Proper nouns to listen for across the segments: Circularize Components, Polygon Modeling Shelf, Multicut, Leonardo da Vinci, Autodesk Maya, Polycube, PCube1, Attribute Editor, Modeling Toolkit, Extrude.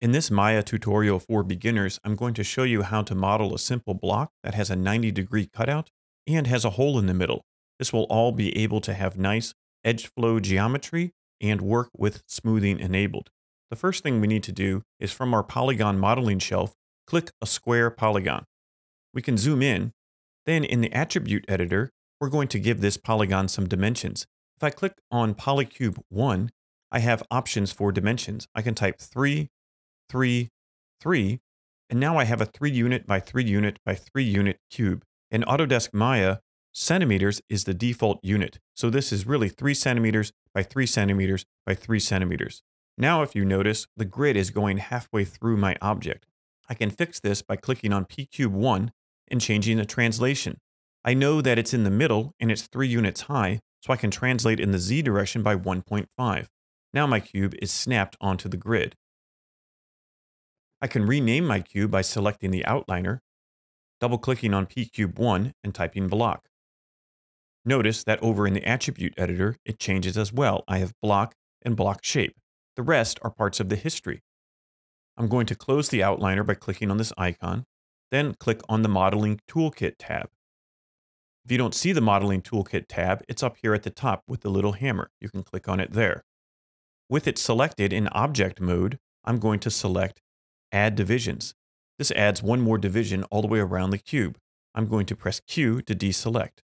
In this Maya tutorial for beginners, I'm going to show you how to model a simple block that has a 90-degree cutout and has a hole in the middle. This will all be able to have nice edge flow geometry and work with smoothing enabled. The first thing we need to do is from our Polygon Modeling Shelf, click a square polygon. We can zoom in. Then in the Attribute Editor, we're going to give this polygon some dimensions. If I click on Polycube1, I have options for dimensions. I can type 3, 3, 3, and now I have a 3 unit by 3 unit by 3 unit cube. In Autodesk Maya, centimeters is the default unit. So this is really 3 centimeters by 3 centimeters by 3 centimeters. Now, if you notice, the grid is going halfway through my object. I can fix this by clicking on PCube1 and changing the translation. I know that it's in the middle and it's 3 units high, so I can translate in the Z direction by 1.5. Now my cube is snapped onto the grid. I can rename my cube by selecting the outliner, double-clicking on PCube1 and typing block. Notice that over in the attribute editor, it changes as well. I have block and block shape. The rest are parts of the history. I'm going to close the outliner by clicking on this icon, then click on the Modeling Toolkit tab. If you don't see the Modeling Toolkit tab, it's up here at the top with the little hammer. You can click on it there. With it selected in object mode, I'm going to select Add Divisions. This adds one more division all the way around the cube. I'm going to press Q to deselect.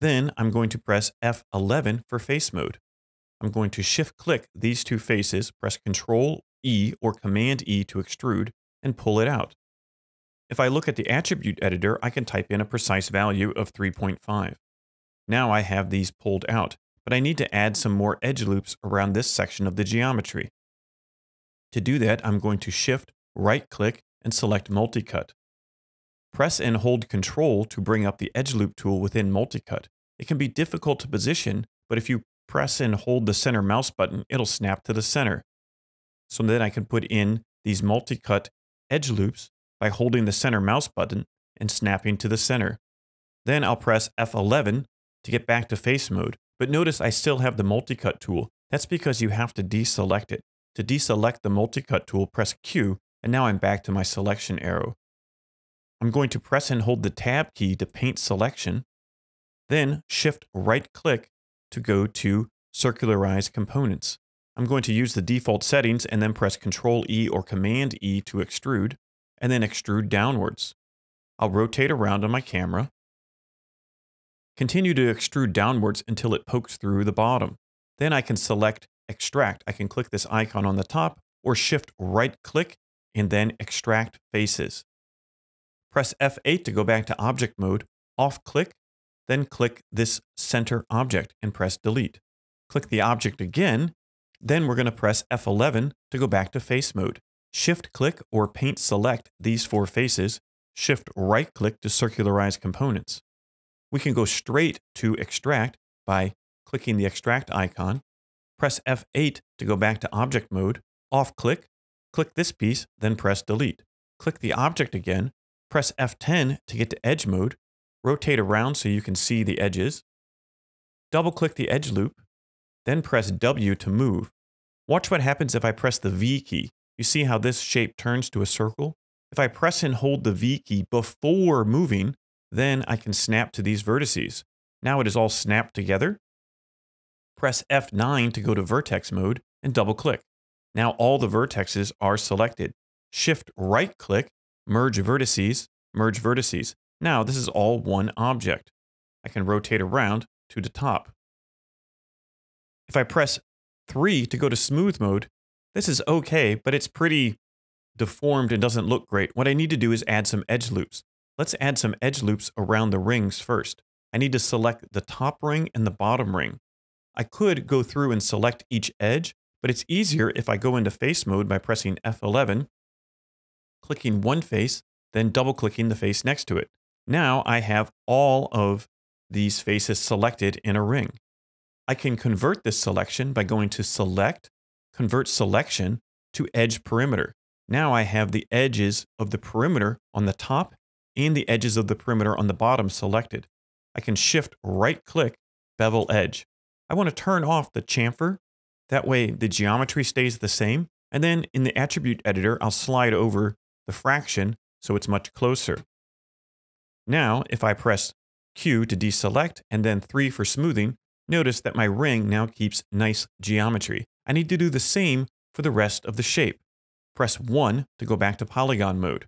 Then I'm going to press F11 for face mode. I'm going to shift-click these two faces, press Ctrl-E or Command-E to extrude, and pull it out. If I look at the attribute editor, I can type in a precise value of 3.5. Now I have these pulled out, but I need to add some more edge loops around this section of the geometry. To do that, I'm going to shift, right-click, and select Multicut. Press and hold Ctrl to bring up the edge loop tool within Multicut. It can be difficult to position, but if you press and hold the center mouse button, it'll snap to the center. So then I can put in these Multicut edge loops by holding the center mouse button and snapping to the center. Then I'll press F11 to get back to face mode, but notice I still have the Multicut tool. That's because you have to deselect it. To deselect the Multicut tool, press Q, and now I'm back to my selection arrow. I'm going to press and hold the Tab key to paint selection, then Shift right-click to go to Circularize Components. I'm going to use the default settings and then press Ctrl-E or Command-E to extrude, and then extrude downwards. I'll rotate around on my camera. Continue to extrude downwards until it pokes through the bottom. Then I can select Extract. I can click this icon on the top or Shift right-click and then Extract Faces. Press F8 to go back to object mode, off-click, then click this center object and press Delete. Click the object again, then we're going to press F11 to go back to face mode. Shift-click or paint-select these four faces, Shift-right-click to circularize components. We can go straight to extract by clicking the extract icon, press F8 to go back to object mode, off-click, click this piece, then press delete. Click the object again, press F10 to get to edge mode, rotate around so you can see the edges, double-click the edge loop, then press W to move. Watch what happens if I press the V key. You see how this shape turns to a circle? If I press and hold the V key before moving, then I can snap to these vertices. Now it is all snapped together. Press F9 to go to vertex mode and double-click. Now all the vertexes are selected. Shift right-click, merge vertices, merge vertices. Now this is all one object. I can rotate around to the top. If I press 3 to go to smooth mode, this is okay, but it's pretty deformed and doesn't look great. What I need to do is add some edge loops. Let's add some edge loops around the rings first. I need to select the top ring and the bottom ring. I could go through and select each edge, but it's easier if I go into face mode by pressing F11, clicking one face, then double-clicking the face next to it. Now I have all of these faces selected in a ring. I can convert this selection by going to Select, Convert Selection to Edge Perimeter. Now I have the edges of the perimeter on the top and the edges of the perimeter on the bottom selected. I can shift right-click Bevel Edge. I want to turn off the chamfer. That way the geometry stays the same, And then in the Attribute Editor, I'll slide over the fraction so it's much closer. Now, if I press Q to deselect and then 3 for smoothing, notice that my ring now keeps nice geometry. I need to do the same for the rest of the shape. Press 1 to go back to polygon mode.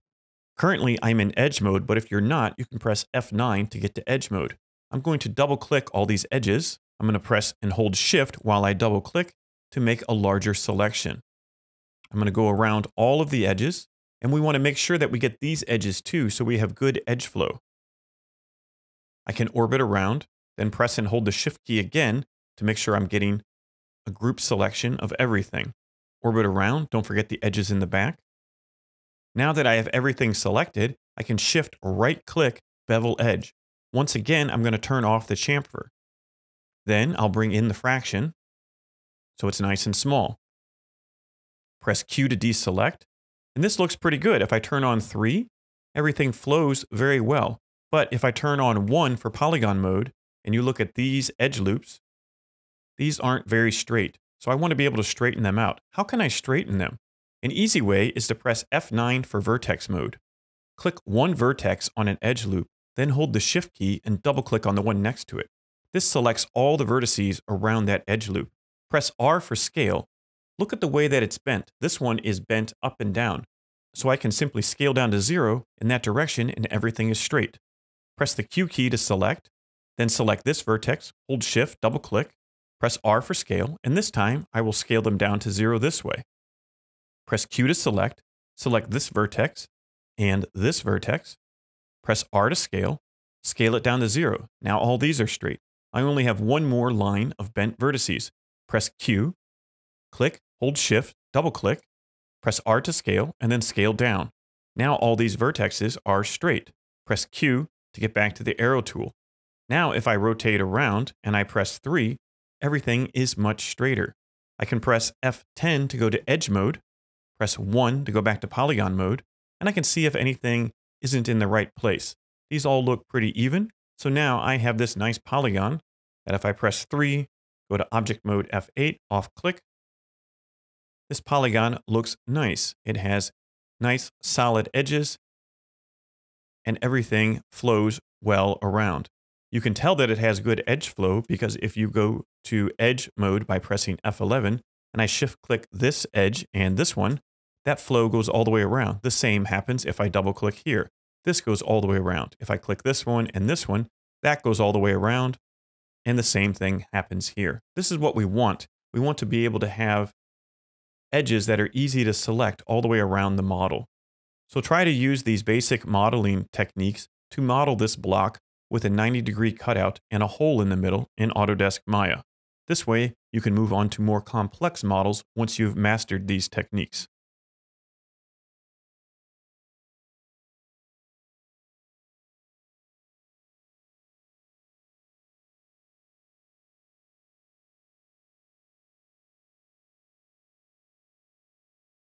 Currently, I'm in edge mode, but if you're not, you can press F9 to get to edge mode. I'm going to double-click all these edges. I'm going to press and hold Shift while I double-click to make a larger selection. I'm going to go around all of the edges, and we want to make sure that we get these edges too, so we have good edge flow. I can orbit around, then press and hold the Shift key again to make sure I'm getting a group selection of everything. Orbit around, don't forget the edges in the back. Now that I have everything selected, I can Shift right-click Bevel Edge. Once again, I'm going to turn off the chamfer. Then I'll bring in the fraction so it's nice and small. Press Q to deselect, and this looks pretty good. If I turn on 3, everything flows very well. But if I turn on 1 for polygon mode, and you look at these edge loops, these aren't very straight. So I want to be able to straighten them out. How can I straighten them? An easy way is to press F9 for vertex mode. Click one vertex on an edge loop, then hold the Shift key and double-click on the one next to it. This selects all the vertices around that edge loop. Press R for scale. Look at the way that it's bent. This one is bent up and down. So I can simply scale down to 0 in that direction and everything is straight. Press the Q key to select, then select this vertex, hold Shift, double-click, press R for scale, and this time I will scale them down to 0 this way. Press Q to select, select this vertex and this vertex, press R to scale, scale it down to 0. Now all these are straight. I only have one more line of bent vertices. Press Q, click, hold Shift, double-click, press R to scale, and then scale down. Now all these vertexes are straight. Press Q to get back to the arrow tool. Now if I rotate around and I press 3, everything is much straighter. I can press F10 to go to edge mode, press 1 to go back to polygon mode, and I can see if anything isn't in the right place. These all look pretty even, so now I have this nice polygon that if I press 3, go to object mode F8, off click, this polygon looks nice. It has nice solid edges and everything flows well around. You can tell that it has good edge flow because if you go to edge mode by pressing F11 and I shift click this edge and this one, that flow goes all the way around. The same happens if I double click here. This goes all the way around. If I click this one, that goes all the way around. And the same thing happens here. This is what we want. We want to be able to have edges that are easy to select all the way around the model. So try to use these basic modeling techniques to model this block with a 90-degree cutout and a hole in the middle in Autodesk Maya. This way, you can move on to more complex models once you've mastered these techniques.